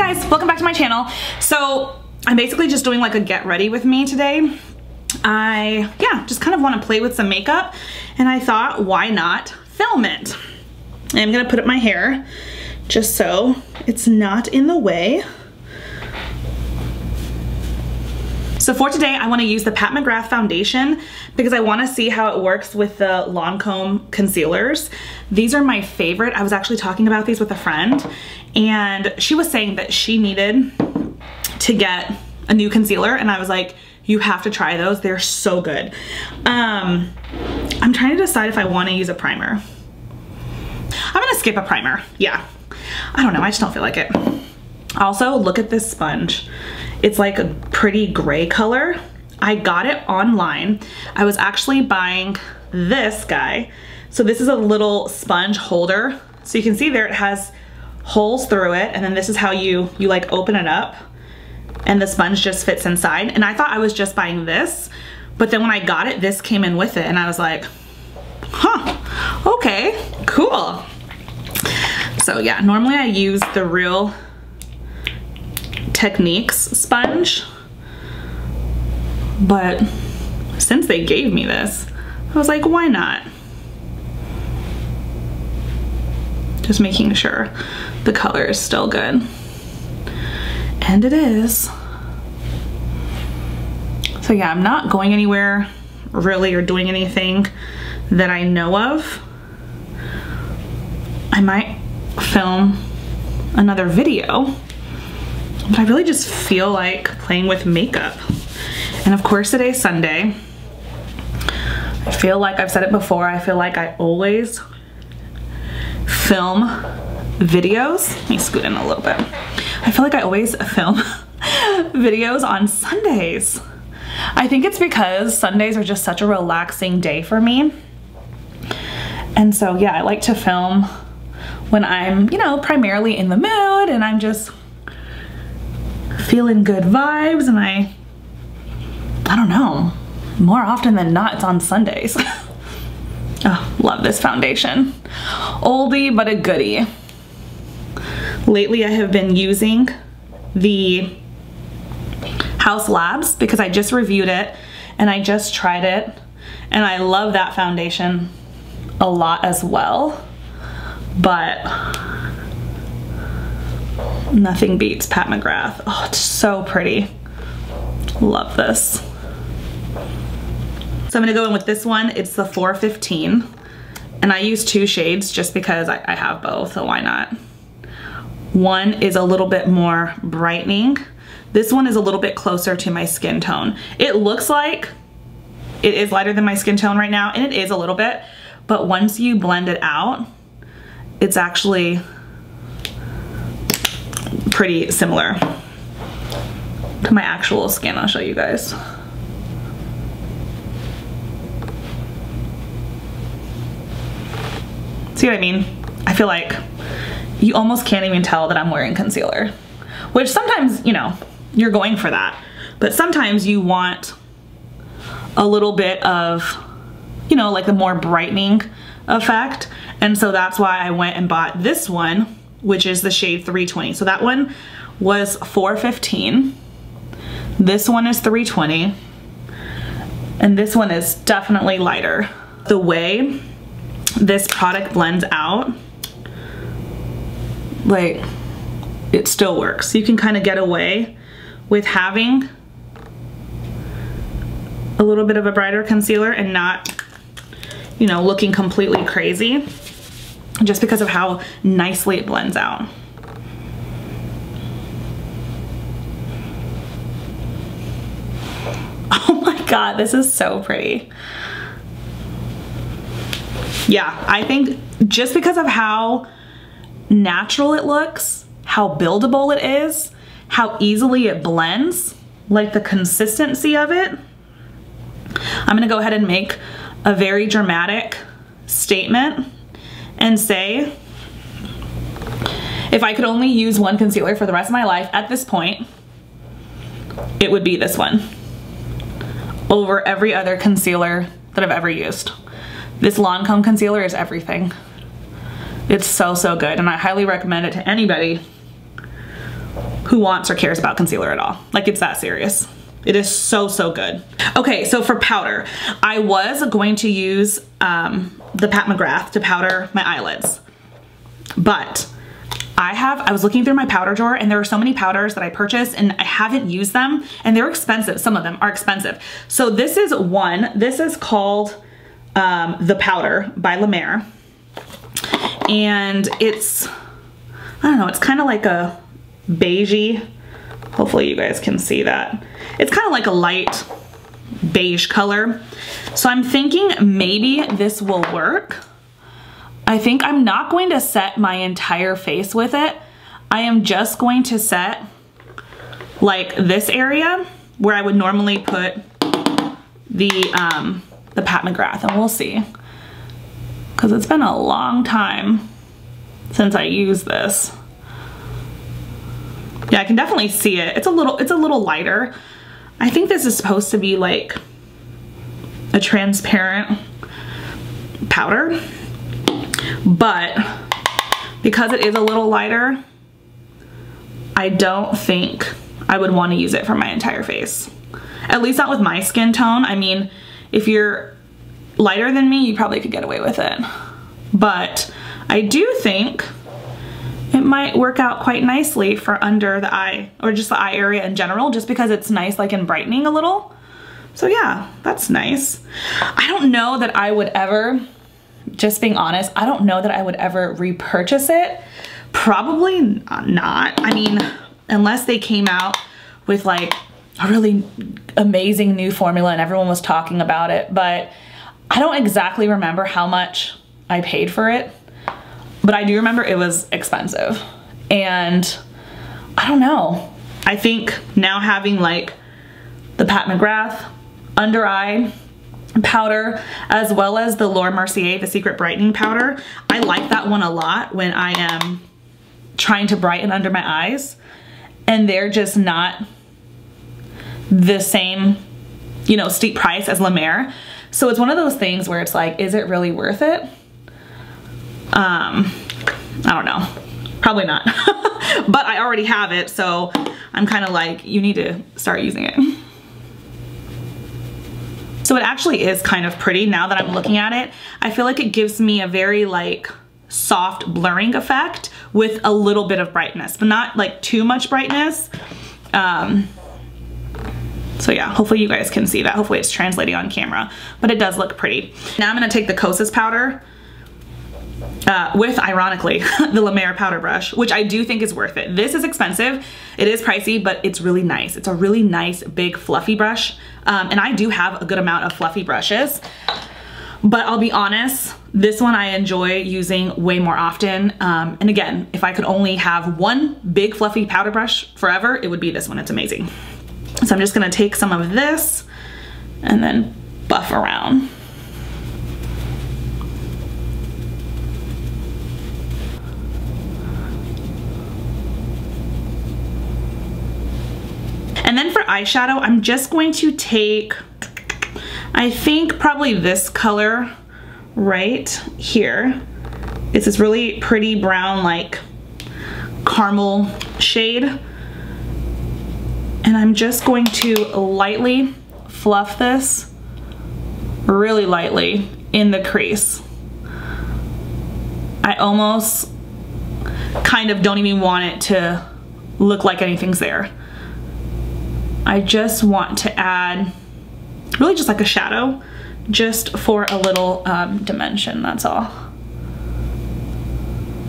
Hey guys, welcome back to my channel. So I'm basically just doing like a get ready with me today. I just kind of want to play with some makeup, and I thought, why not film it? And I'm gonna put up my hair just so it's not in the way. So for today, I want to use the Pat McGrath foundation because I want to see how it works with the Lancôme concealers. These are my favorite. I was actually talking about these with a friend, and she was saying that she needed to get a new concealer, and I was like, you have to try those. They're so good. I'm trying to decide if I want to use a primer. I'm going to skip a primer. Yeah. I don't know. I just don't feel like it. Also, look at this sponge. It's like a pretty gray color. I got it online. I was actually buying this guy. So this is a little sponge holder. So you can see there it has holes through it, and then this is how you like open it up and the sponge just fits inside. And I thought I was just buying this, but then when I got it, this came in with it, and I was like, huh, okay, cool. So yeah, normally I use the Real Techniques sponge, but since they gave me this, I was like, why not? Just making sure the color is still good. And it is. So yeah, I'm not going anywhere really or doing anything that I know of. I might film another video, but I really just feel like playing with makeup. And of course today's Sunday. I feel like I've said it before, I feel like I always film videos. Let me scoot in a little bit. I feel like I always film videos on Sundays. I think it's because Sundays are just such a relaxing day for me. And so yeah, I like to film when I'm, you know, primarily in the mood and I'm just feeling good vibes, and I don't know, more often than not, it's on Sundays. Oh, love this foundation. Oldie but a goodie. Lately I have been using the House Labs because I just reviewed it and I just tried it, and I love that foundation a lot as well, but nothing beats Pat McGrath. Oh, it's so pretty. Love this. So I'm gonna go in with this one. It's the 415, and I use two shades just because I have both, so why not? One is a little bit more brightening. This one is a little bit closer to my skin tone. It looks like it is lighter than my skin tone right now, and it is a little bit, but once you blend it out, it's actually pretty similar to my actual skin. I'll show you guys. See what I mean? I feel like you almost can't even tell that I'm wearing concealer, which sometimes, you know, you're going for that, but sometimes you want a little bit of, you know, like a more brightening effect. And so that's why I went and bought this one, which is the shade 320. So that one was 415. This one is 320. And this one is definitely lighter. The way this product blends out, like, it still works. You can kind of get away with having a little bit of a brighter concealer and not, you know, looking completely crazy, just because of how nicely it blends out. Oh my God, this is so pretty. Yeah, I think just because of how natural it looks, how buildable it is, how easily it blends, like the consistency of it, I'm gonna go ahead and make a very dramatic statement and say, if I could only use one concealer for the rest of my life at this point, it would be this one over every other concealer that I've ever used. This Lancôme concealer is everything. It's so, so good, and I highly recommend it to anybody who wants or cares about concealer at all. Like, it's that serious. It is so, so good. Okay, so for powder, I was going to use the Pat McGrath to powder my eyelids, but I was looking through my powder drawer and there were so many powders that I purchased and I haven't used them, and they're expensive. Some of them are expensive. So this is one. This is called The Powder by La Mer. And it's, I don't know, it's kind of like a beigey, hopefully you guys can see that. It's kind of like a light beige color. So I'm thinking maybe this will work. I think I'm not going to set my entire face with it. I am just going to set like this area where I would normally put the Pat McGrath, and we'll see. Cause it's been a long time since I used this. Yeah, I can definitely see it. It's a little lighter. I think this is supposed to be like a transparent powder, but because it is a little lighter, I don't think I would want to use it for my entire face. At least not with my skin tone. I mean, if you're lighter than me, you probably could get away with it. But I do think it might work out quite nicely for under the eye, or just the eye area in general, just because it's nice like in brightening a little. So yeah, that's nice. I don't know that I would ever, just being honest, I don't know that I would ever repurchase it. Probably not. I mean, unless they came out with like a really amazing new formula and everyone was talking about it, but I don't exactly remember how much I paid for it. But I do remember it was expensive, and I don't know. I think now having like the Pat McGrath under eye powder, as well as the Laura Mercier, the Secret Brightening Powder, I like that one a lot when I am trying to brighten under my eyes and they're just not the same, you know, steep price as La Mer. So it's one of those things where it's like, is it really worth it? I don't know, probably not, but I already have it. So I'm kind of like, you need to start using it. So it actually is kind of pretty now that I'm looking at it. I feel like it gives me a very like soft blurring effect with a little bit of brightness, but not like too much brightness. So yeah, hopefully you guys can see that. Hopefully it's translating on camera, but it does look pretty. Now I'm going to take the Kosas powder, with, ironically, the La Mer powder brush, which I do think is worth it. This is expensive. It is pricey, but it's really nice. It's a really nice, big, fluffy brush. And I do have a good amount of fluffy brushes, but I'll be honest, this one I enjoy using way more often. And again, if I could only have one big, fluffy powder brush forever, it would be this one. It's amazing. So I'm just going to take some of this and then buff around. And then for eyeshadow, I'm just going to take, I think probably this color right here. It's this really pretty brown, like caramel shade. And I'm just going to lightly fluff this, really lightly, in the crease. I almost kind of don't even want it to look like anything's there. I just want to add really just like a shadow, just for a little dimension, that's all.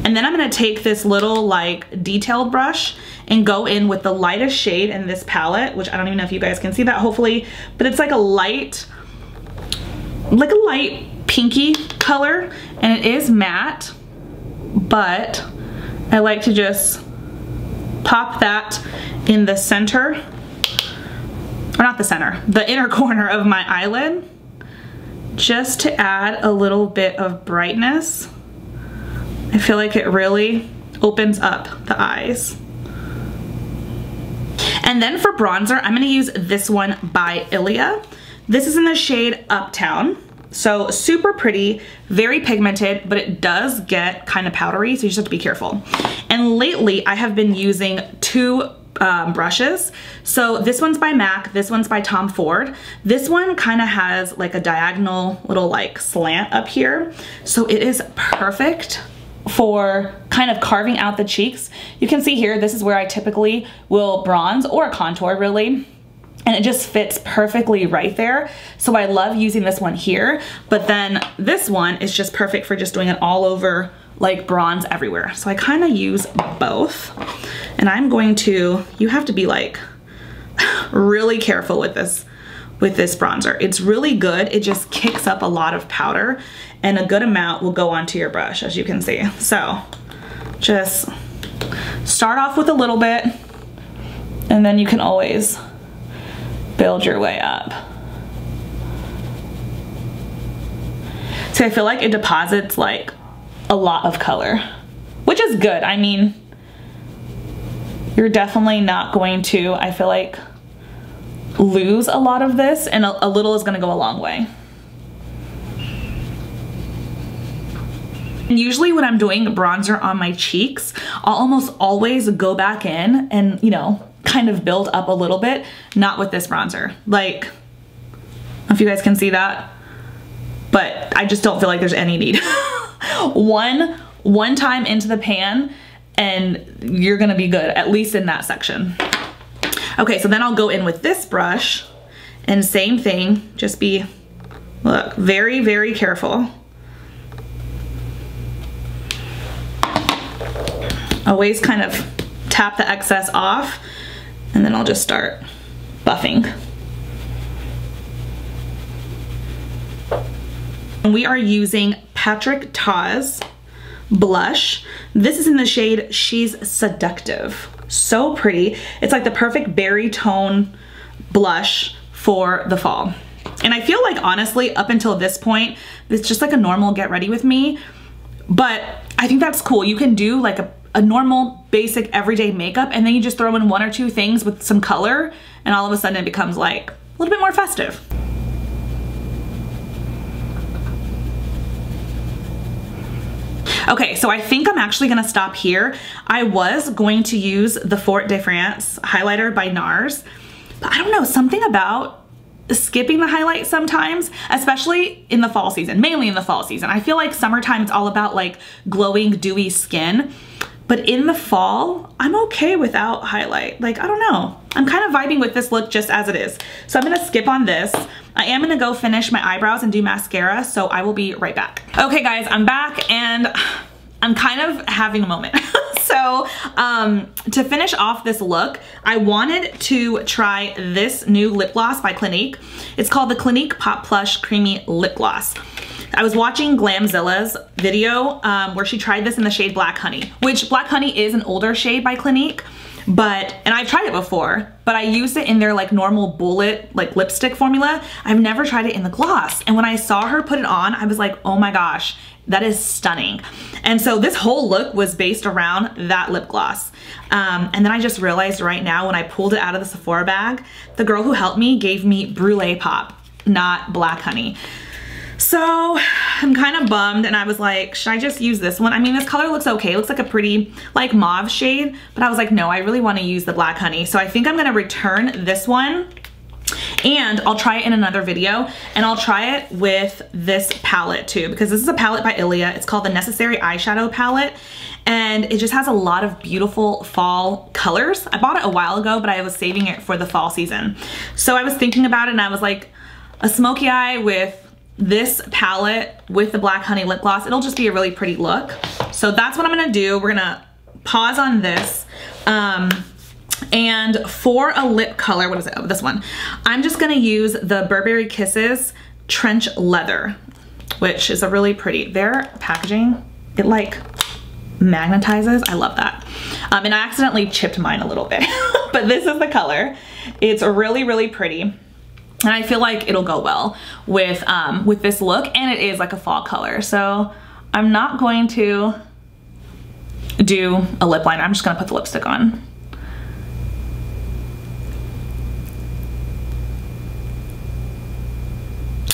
And then I'm gonna take this little like detailed brush and go in with the lightest shade in this palette, which I don't even know if you guys can see that hopefully, but it's like a light pinky color, and it is matte, but I like to just pop that in the center. Or not the center, the inner corner of my eyelid, just to add a little bit of brightness. I feel like it really opens up the eyes. And then for bronzer, I'm gonna use this one by Ilia. This is in the shade Uptown. So super pretty, very pigmented, but it does get kind of powdery, so you just have to be careful. And lately I have been using two brushes. So this one's by MAC, this one's by Tom Ford. This one kind of has like a diagonal little like slant up here. So it is perfect for kind of carving out the cheeks. You can see here, this is where I typically will bronze or contour really. And it just fits perfectly right there. So I love using this one here, but then this one is just perfect for just doing it all over like bronze everywhere. So I kind of use both, and I'm going to, you have to be like really careful with this bronzer. It's really good. It just kicks up a lot of powder, and a good amount will go onto your brush, as you can see. So just start off with a little bit, and then you can always build your way up. See, I feel like it deposits like a lot of color, which is good. I mean, you're definitely not going to, I feel like, lose a lot of this, and a little is gonna go a long way. And usually when I'm doing bronzer on my cheeks, I'll almost always go back in and, you know, kind of build up a little bit. Not with this bronzer. Like, I don't know if you guys can see that, but I just don't feel like there's any need. one time into the pan and you're gonna be good, at least in that section. Okay, so then I'll go in with this brush and same thing, just be, look, very, very careful. Always kind of tap the excess off. And then I'll just start buffing. And we are using Patrick Ta's blush. This is in the shade She's Seductive. So pretty. It's like the perfect berry tone blush for the fall. And I feel like, honestly, up until this point, it's just like a normal get ready with me. But I think that's cool. You can do like a normal, basic, everyday makeup, and then you just throw in one or two things with some color, and all of a sudden it becomes like a little bit more festive. Okay, so I think I'm actually gonna stop here. I was going to use the Fort de France highlighter by NARS, but I don't know, something about skipping the highlight sometimes, especially in the fall season, mainly in the fall season. I feel like summertime it's all about like glowing, dewy skin. But in the fall, I'm okay without highlight. Like, I don't know. I'm kind of vibing with this look just as it is. So I'm gonna skip on this. I am gonna go finish my eyebrows and do mascara, so I will be right back. Okay guys, I'm back and I'm kind of having a moment. So to finish off this look, I wanted to try this new lip gloss by Clinique. It's called the Clinique Pop Plush Creamy Lip Gloss. I was watching Glamzilla's video where she tried this in the shade Black Honey, which Black Honey is an older shade by Clinique, but, and I've tried it before, but I used it in their like normal bullet like lipstick formula. I've never tried it in the gloss. And when I saw her put it on, I was like, oh my gosh, that is stunning. And so this whole look was based around that lip gloss. And then I just realized right now when I pulled it out of the Sephora bag, the girl who helped me gave me Brulee Pop, not Black Honey. So I'm kind of bummed, and I was like, should I just use this one? I mean, this color looks okay. It looks like a pretty like mauve shade, but I was like, no, I really want to use the Black Honey. So I think I'm going to return this one, and I'll try it in another video, and I'll try it with this palette too, because this is a palette by Ilia. It's called the Necessary Eyeshadow Palette, and it just has a lot of beautiful fall colors. I bought it a while ago, but I was saving it for the fall season. So I was thinking about it, and I was like, a smoky eye with this palette with the Black Honey lip gloss, it'll just be a really pretty look. So that's what I'm gonna do. We're gonna pause on this. And for a lip color, what is it? Oh, this one. I'm just gonna use the Burberry Kisses Trench Leather, which is a really pretty, their packaging, it like magnetizes. I love that. And I accidentally chipped mine a little bit, but this is the color. It's really, really pretty. And I feel like it'll go well with this look, and it is like a fall color. So I'm not going to do a lip liner. I'm just gonna put the lipstick on.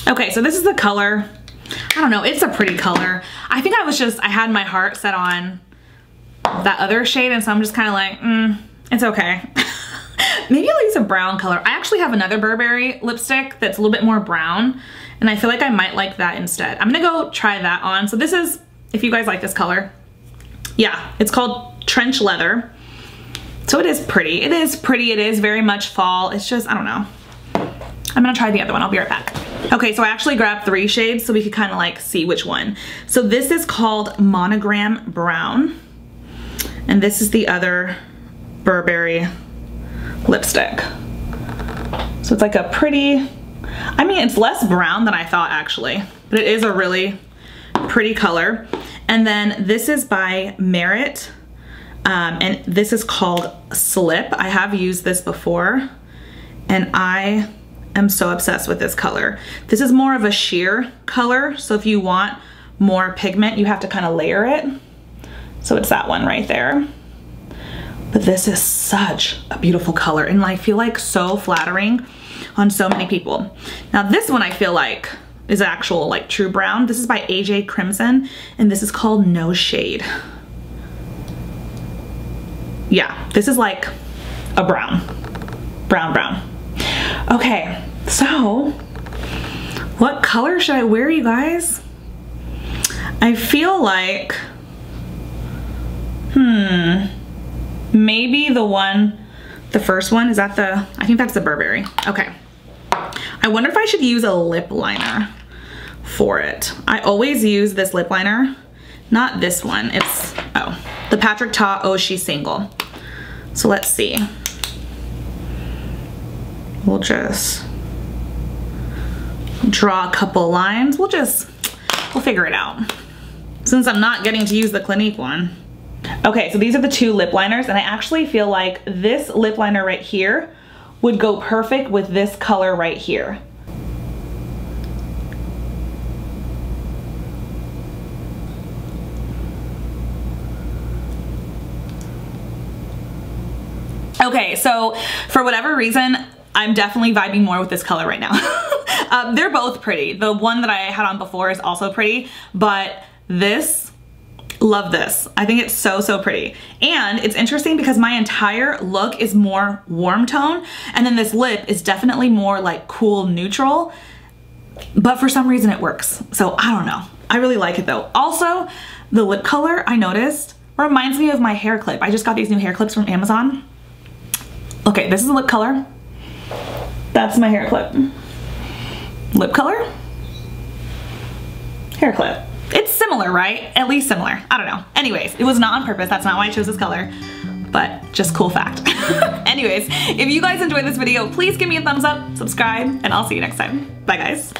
Okay, so this is the color. I don't know, it's a pretty color. I think I had my heart set on that other shade, and so I'm just kind of like, It's okay. Maybe I'll use a brown color. I actually have another Burberry lipstick that's a little bit more brown, and I feel like I might like that instead. I'm gonna go try that on. So this is, if you guys like this color, yeah, it's called Trench Leather. So it is pretty. It is pretty. It is very much fall. It's just, I don't know. I'm gonna try the other one. I'll be right back. Okay, so I actually grabbed three shades so we could kind of like see which one. So this is called Monogram Brown, and this is the other Burberry lipstick. So it's like a pretty, I mean, it's less brown than I thought actually, but it is a really pretty color. And then this is by Merit, and this is called Slip. I have used this before, and I am so obsessed with this color. This is more of a sheer color, so if you want more pigment, you have to kind of layer it. So it's that one right there. But this is such a beautiful color, and I feel like so flattering on so many people. Now this one I feel like is actual like true brown. This is by AJ Crimson, and this is called No Shade. Yeah, this is like a brown. Okay, so what color should I wear, you guys? I feel like, maybe the first one, is that the, I think that's the Burberry. Okay. I wonder if I should use a lip liner for it. I always use this lip liner, not this one. It's, oh, the Patrick Ta, Oh She's Single. So let's see. We'll just draw a couple lines. We'll figure it out, since I'm not getting to use the Clinique one. Okay, so these are the two lip liners, and I actually feel like this lip liner right here would go perfect with this color right here. Okay, so for whatever reason, I'm definitely vibing more with this color right now. They're both pretty. The one that I had on before is also pretty, but this, love this. I think it's so, so pretty. And it's interesting because my entire look is more warm tone, and then this lip is definitely more like cool neutral, but for some reason it works. So I don't know. I really like it though. Also, the lip color I noticed reminds me of my hair clip. I just got these new hair clips from Amazon. Okay, this is the lip color. That's my hair clip. Lip color, hair clip. It's similar, right? At least similar. I don't know. Anyways, it was not on purpose. That's not why I chose this color, but just cool fact. Anyways, if you guys enjoyed this video, please give me a thumbs up, subscribe, and I'll see you next time. Bye guys.